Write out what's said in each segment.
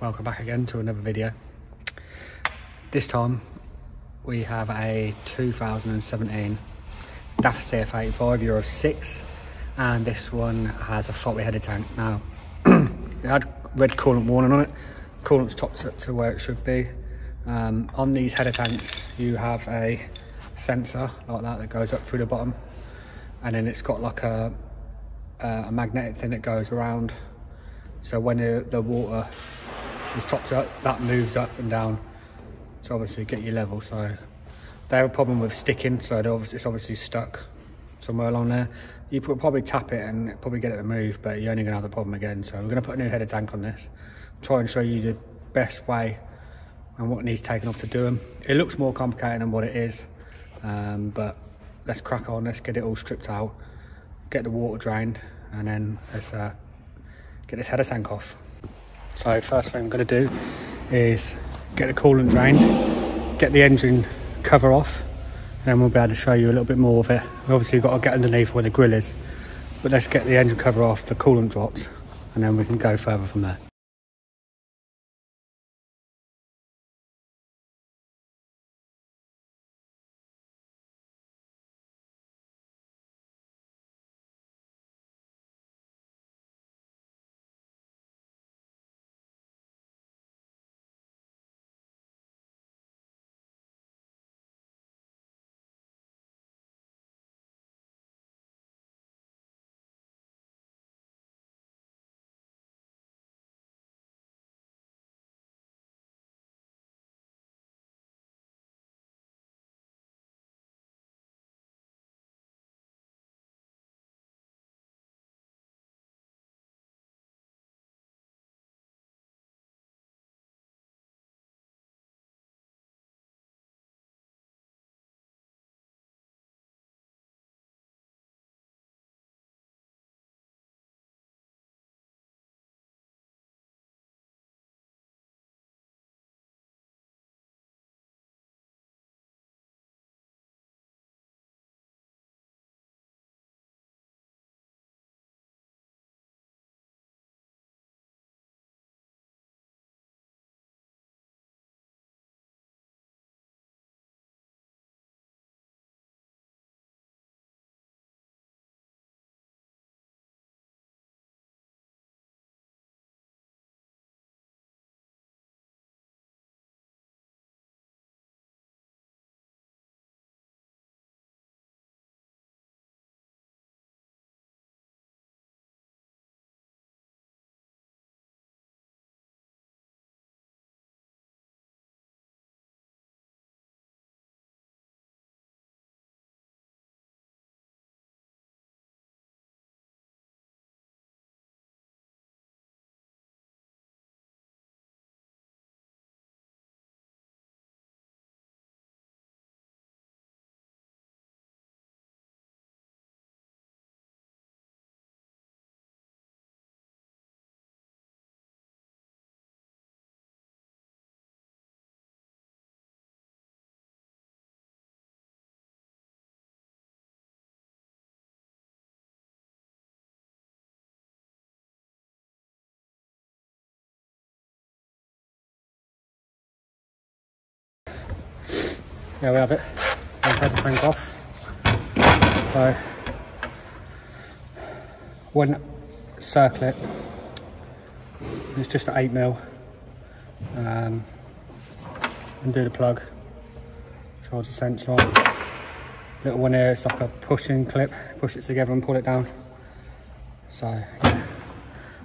Welcome back again to another video. This time we have a 2017 DAF CF85 Euro 6, and this one has a faulty header tank. Now it had red coolant warning on it. Coolant's topped up to where it should be. On these header tanks you have a sensor like that goes up through the bottom, and then it's got like a magnetic thing that goes around, so when the water is topped up, that moves up and down to obviously get your level. So they have a problem with sticking, so it's obviously stuck somewhere along there. You could probably tap it and probably get it to move, but you're only going to have the problem again. So we're going to put a new header tank on this, try and show you the best way and what needs taken off to do them. It looks more complicated than what it is, but let's crack on. Let's get it all stripped out, get the water drained, and then let's get this header tank off. So first thing I'm going to do is get the coolant drained, get the engine cover off, and then we'll be able to show you a little bit more of it. Obviously you've got to get underneath where the grill is, but let's get the engine cover off, the coolant drops, and then we can go further from there. There we have it. I've had the tank off. So one circlet is just an 8mm, and do the plug, charge the sense line. Little one here, it's like a pushing clip, push it together and pull it down. So yeah,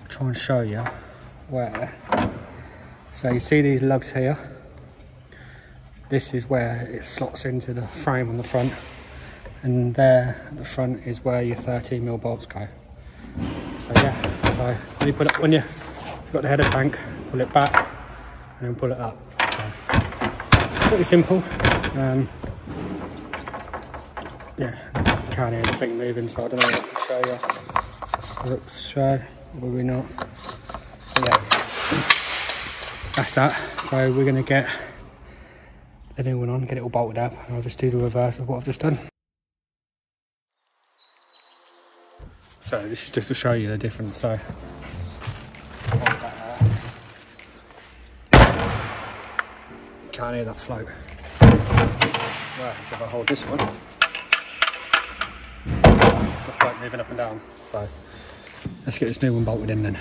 I'll try and show you where. So you see these lugs here. This is where it slots into the frame on the front, and there at the front is where your 13mm bolts go. So yeah, so when you've got the header tank, pull it back and then pull it up. So, pretty simple. Yeah, I can't hear anything moving, so I don't know if I can show you. Looks straight, probably not. So yeah, that's that. So we're gonna get the new one on, get it all bolted up, and I'll just do the reverse of what I've just done. So this is just to show you the difference. So can't hear that float. Right, so if I hold this one, it's the float moving up and down. So let's get this new one bolted in then.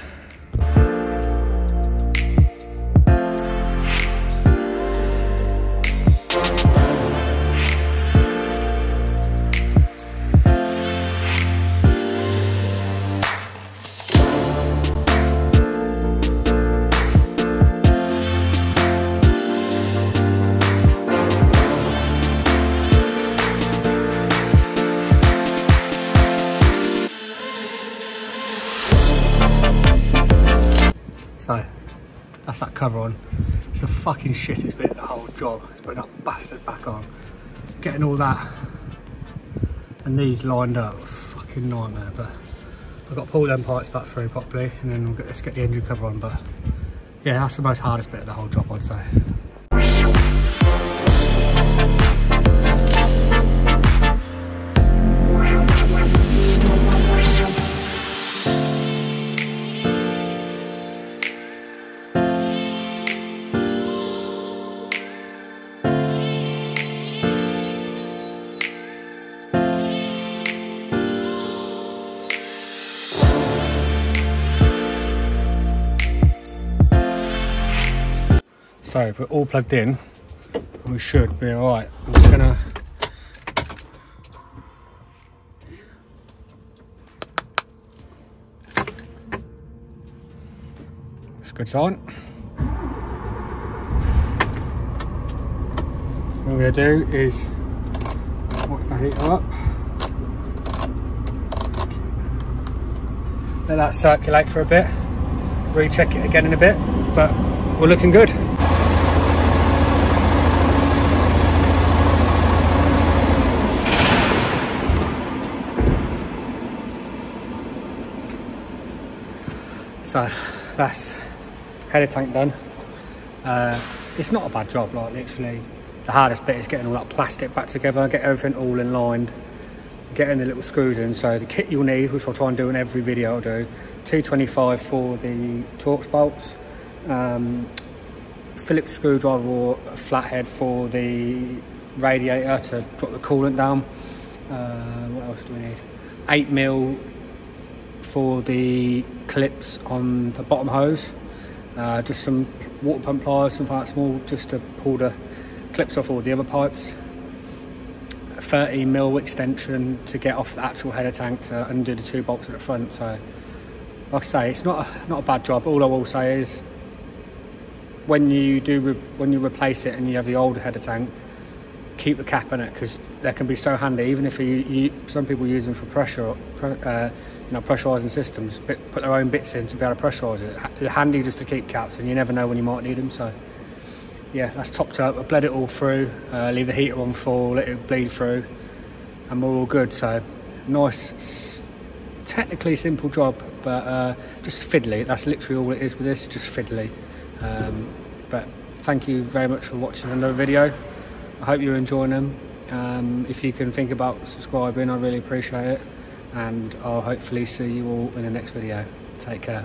So that's that cover on. It's the fucking shit it's been the whole job. It's putting that bastard back on. Getting all that and these lined up, fucking nightmare. But I've got to pull them parts back through properly and then let's get the engine cover on. But yeah, that's the most hardest bit of the whole job, I'd say. So if we're all plugged in, we should be all right. I'm just gonna it's good sign. What we're gonna do is wipe the heat up, let that circulate for a bit, recheck it again in a bit, but we're looking good. So that's header tank done. It's not a bad job, like literally the hardest bit is getting all that plastic back together, get everything all in line, getting the little screws in. So the kit you'll need, which I'll try and do in every video I'll do, 225 for the Torx bolts, Phillips screwdriver or a flathead for the radiator to drop the coolant down. What else do we need? 8mm for the clips on the bottom hose, just some water pump pliers, something like that small, just to pull the clips off all the other pipes. A 30mm extension to get off the actual header tank to undo the two bolts at the front. So like I say, it's not a bad job. All I will say is when you replace it and you have the older header tank, keep the cap in it, because that can be so handy. Even if you some people use them for pressure, you know, pressurising systems, put their own bits in to be able to pressurise it. They're handy just to keep caps, and you never know when you might need them. So yeah, that's topped up. I bled it all through, leave the heater on full, let it bleed through, and we're all good. So nice, technically simple job, but just fiddly. That's literally all it is with this, just fiddly. But thank you very much for watching another video. I hope you're enjoying them. If you can think about subscribing, I really appreciate it. And I'll hopefully see you all in the next video. Take care.